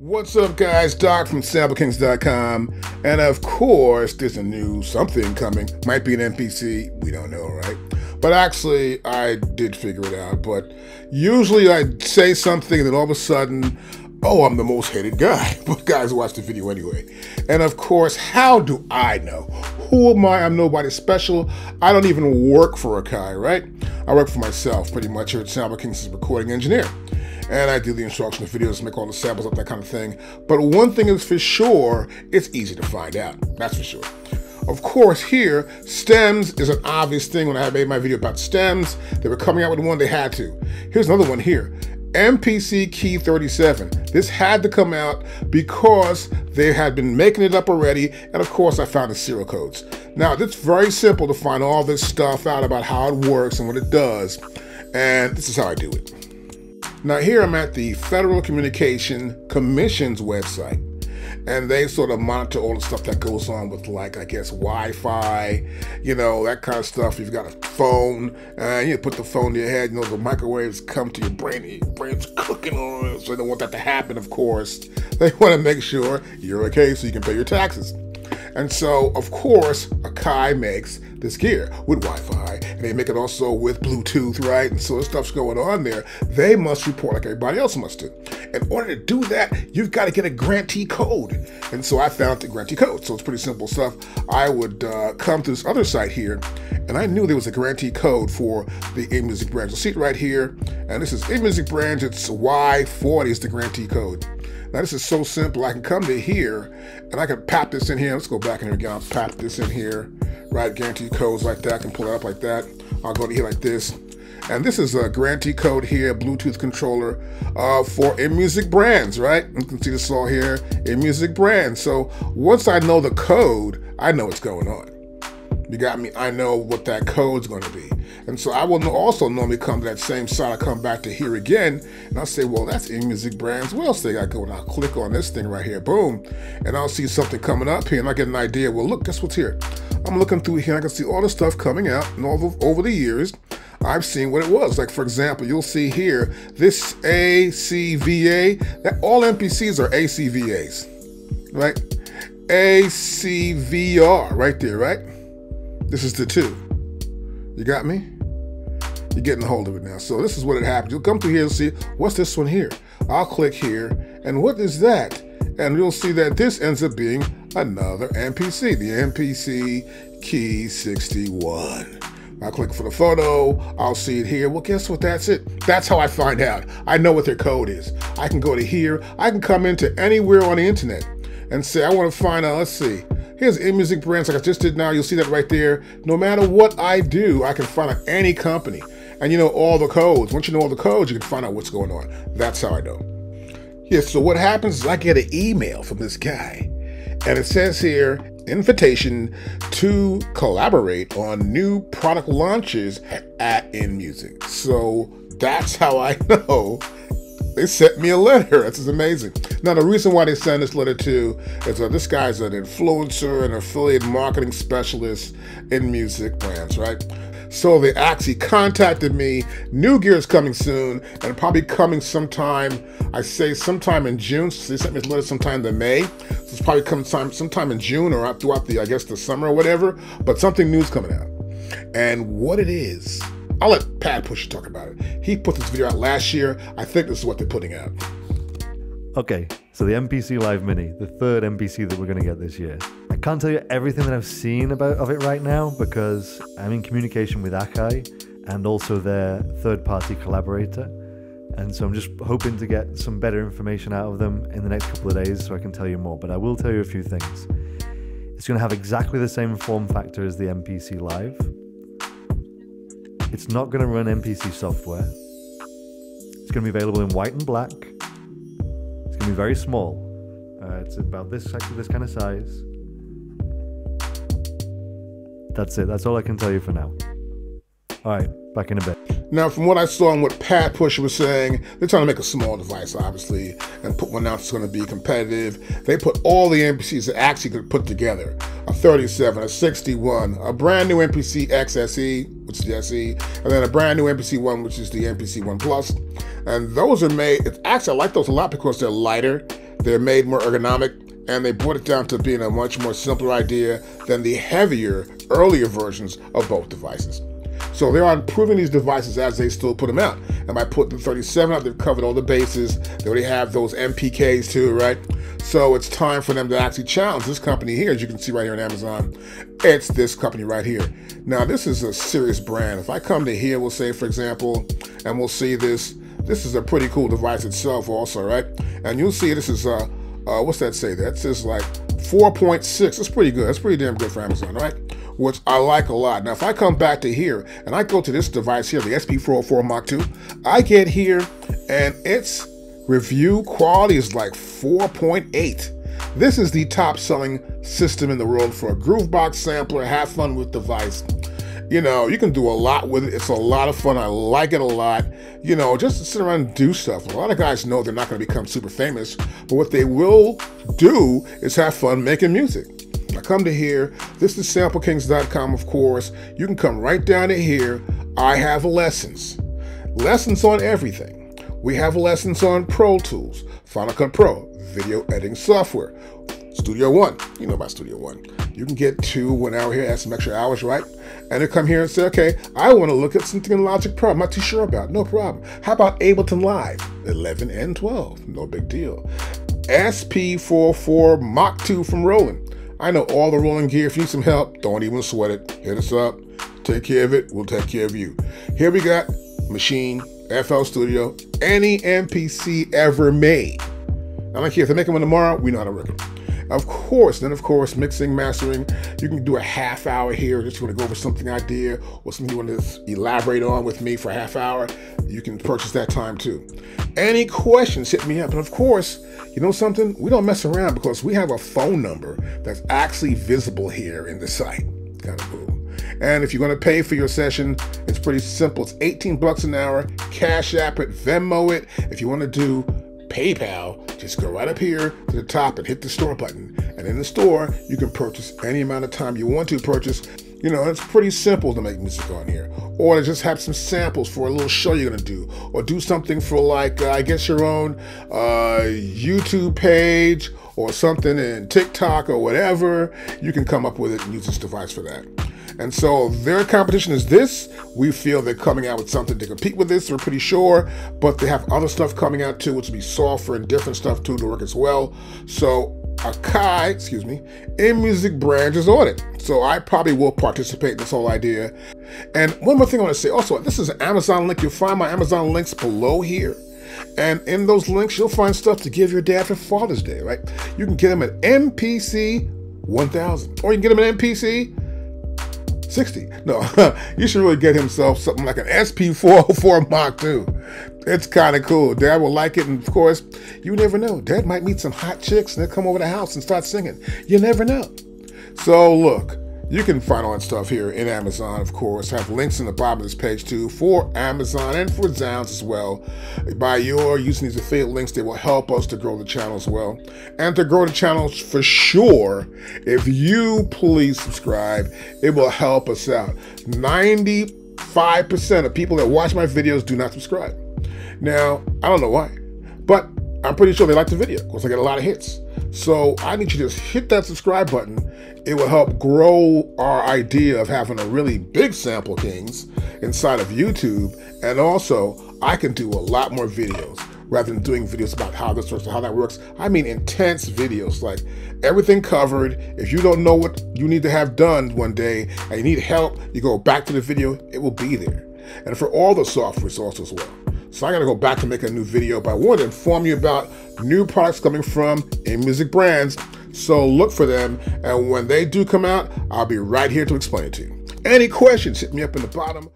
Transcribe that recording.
What's up, guys? Doc from SampleKings.com, and of course there's a new something coming. Might be an MPC, we don't know, right? But actually I did figure it out. But usually I say something and then all of a sudden, oh, I'm the most hated guy. But guys, watch the video anyway. And of course, how do I know? Who am I? I'm nobody special. I don't even work for Akai, right? I work for myself pretty much here at SampleKings as a recording engineer. And I do the instructional videos, make all the samples up, that kind of thing. But one thing is for sure, it's easy to find out, that's for sure. Of course here, stems is an obvious thing. When I made my video about stems, they were coming out with one, they had to. Here's another one here, MPC Key 37. This had to come out because they had been making it up already. And of course I found the serial codes. Now it's very simple to find all this stuff out about how it works and what it does. And this is how I do it. Now here I'm at the Federal Communication Commission's website, and they sort of monitor all the stuff that goes on with, like, I guess, Wi-Fi, you know, that kind of stuff. You've got a phone, and you put the phone to your head, you know, the microwaves come to your brain, and your brain's cooking on it, so they don't want that to happen, of course. They want to make sure you're okay so you can pay your taxes. And so, of course, Akai makes this gear with Wi-Fi, and they make it also with Bluetooth, right? And so this stuff's going on there. They must report like everybody else must do. In order to do that, you've got to get a grantee code. And so I found the grantee code. So it's pretty simple stuff. I would come to this other site here, and I knew there was a grantee code for the InMusic Brands. You'll see it right here. And this is InMusic Brands. It's Y40 is the grantee code. Now this is so simple, I can come to here and I can pop this in here. Let's go back in here again, I'll pop this in here, right? Guarantee codes like that, I can pull it up like that. I'll go to here like this. And this is a grantee code here, Bluetooth controller for InMusic Brands, right? You can see this all here, InMusic Brands. So once I know the code, I know what's going on. You got me? I know what that code's going to be. And so I will also normally come to that same site. I come back to here again, and I'll say, well, that's InMusic Brands. What else they got going? I'll click on this thing right here, boom, and I'll see something coming up here, and I get an idea. Well, look, guess what's here? I'm looking through here, and I can see all the stuff coming out, and over the years, I've seen what it was. Like, for example, you'll see here, this ACVA, that all MPCs are ACVAs, right? ACVR, right there, right? This is the 2. You got me? You're getting a hold of it now. So this is what it happened. You'll come through here and see, what's this one here? I'll click here, and what is that? And you'll see that this ends up being another MPC, the MPC Key 61. I'll click for the photo, I'll see it here. Well, guess what, that's it. That's how I find out. I know what their code is. I can go to here, I can come into anywhere on the internet and say, I wanna find out, let's see. Here's InMusic Brands, like I just did now, you'll see that right there. No matter what I do, I can find out any company. And you know all the codes. Once you know all the codes, you can find out what's going on. That's how I know. Yeah, so what happens is I get an email from this guy, and it says here, invitation to collaborate on new product launches at InMusic. So that's how I know. They sent me a letter. This is amazing. Now, the reason why they sent this letter to is that this guy's an influencer and affiliate marketing specialist in music brands, right? So they actually contacted me. New gear is coming soon, and probably coming sometime, I say sometime in June. So they sent me this letter sometime in May. So it's probably coming sometime in June or throughout the, I guess, the summer or whatever, but something new's coming out. And what it is, I'll let Pat Pusher talk about it. He put this video out last year. I think this is what they're putting out. Okay, so the MPC Live Mini, the third MPC that we're going to get this year. I can't tell you everything that I've seen of it right now because I'm in communication with Akai and also their third-party collaborator. And so I'm just hoping to get some better information out of them in the next couple of days so I can tell you more. But I will tell you a few things. It's going to have exactly the same form factor as the MPC Live. It's not going to run MPC software. It's going to be available in white and black. It's going to be very small. It's about this kind of size. That's it. That's all I can tell you for now. All right, back in a bit. Now, from what I saw and what Pat Pusher was saying, they're trying to make a small device, obviously, and put one out that's going to be competitive. They put all the MPCs that actually could put together. A 37, a 61, a brand new MPC XSE, which is the SE, and then a brand new MPC 1, which is the MPC 1 Plus. And those are made, actually I like those a lot because they're lighter. They're made more ergonomic, and they brought it down to being a much more simpler idea than the heavier, earlier versions of both devices. So they are improving these devices as they still put them out. And by putting the 37 out, they've covered all the bases. They already have those MPKs too, right? So it's time for them to actually challenge this company here, as you can see right here on Amazon. It's this company right here. Now, this is a serious brand. If I come to here, we'll say, for example, and we'll see this. This is a pretty cool device itself also, right? And you'll see this is, what's that say? That's just like 4.6. That's pretty good. That's pretty damn good for Amazon, right? Which I like a lot. Now, if I come back to here and I go to this device here, the SP-404 MK2, I get here and its review quality is like 4.8. This is the top selling system in the world for a Groovebox sampler. Have fun with device. You know, you can do a lot with it. It's a lot of fun. I like it a lot. You know, just to sit around and do stuff. A lot of guys know they're not going to become super famous, but what they will do is have fun making music. I come to here, this is SampleKings.com, of course. You can come right down to here. I have lessons. Lessons on everything. We have lessons on Pro Tools, Final Cut Pro, video editing software, Studio One. You know about Studio One. You can get 2 1 hour here, add some extra hours, right? And they come here and say, okay, I want to look at something in Logic Pro I'm not too sure about. No problem. How about Ableton Live? 11 and 12. No big deal. SP-404 MK2 from Roland. I know all the Roland gear. If you need some help, don't even sweat it. Hit us up. Take care of it. We'll take care of you. Here we got Machine, FL Studio, any MPC ever made. I'm like, here, if they make them tomorrow, we know how to work it. Of course, then of course, mixing, mastering. You can do a half hour here. Just want to go over something idea or something you want to elaborate on with me for a half hour. You can purchase that time too. Any questions, hit me up. And of course, you know something? We don't mess around because we have a phone number that's actually visible here in the site. Kind of cool. And if you're going to pay for your session, it's pretty simple. It's 18 bucks an hour. Cash App it, Venmo it. If you want to do PayPal, just go right up here to the top and hit the store button. And in the store, you can purchase any amount of time you want to purchase. You know, it's pretty simple to make music on here. Or to just have some samples for a little show you're gonna do. Or do something for like, I guess your own YouTube page or something in TikTok or whatever. You can come up with it and use this device for that. And so their competition is this. We feel they're coming out with something to compete with this, we're pretty sure, but they have other stuff coming out too, which will be software and different stuff too to work as well. So Akai, excuse me, InMusic Brands is on it. So I probably will participate in this whole idea. And one more thing I want to say also, this is an Amazon link. You'll find my Amazon links below here. And in those links, you'll find stuff to give your dad for Father's Day, right? You can get him an MPC 1000, or you can get him an MPC 60. No, you should really get himself something like an SP-404 MK2. It's kind of cool. Dad will like it. And of course, you never know. Dad might meet some hot chicks and they'll come over the house and start singing. You never know. So look, you can find all that stuff here in Amazon, of course. I have links in the bottom of this page too for Amazon and for Zounds as well. By your using these affiliate links, they will help us to grow the channel as well. And to grow the channel for sure, if you please subscribe, it will help us out. 95% of people that watch my videos do not subscribe. Now, I don't know why, but I'm pretty sure they like the video because I get a lot of hits. So I need you to just hit that subscribe button. It will help grow our idea of having a really big Sample Kings inside of YouTube. And also, I can do a lot more videos rather than doing videos about how this works or how that works. I mean intense videos, like everything covered. If you don't know what you need to have done one day and you need help, you go back to the video, it will be there. And for all the softwares also as well. So I gotta go back to make a new video, but I want to inform you about new products coming from InMusic Brands. So look for them, and when they do come out, I'll be right here to explain it to you. Any questions, hit me up in the bottom.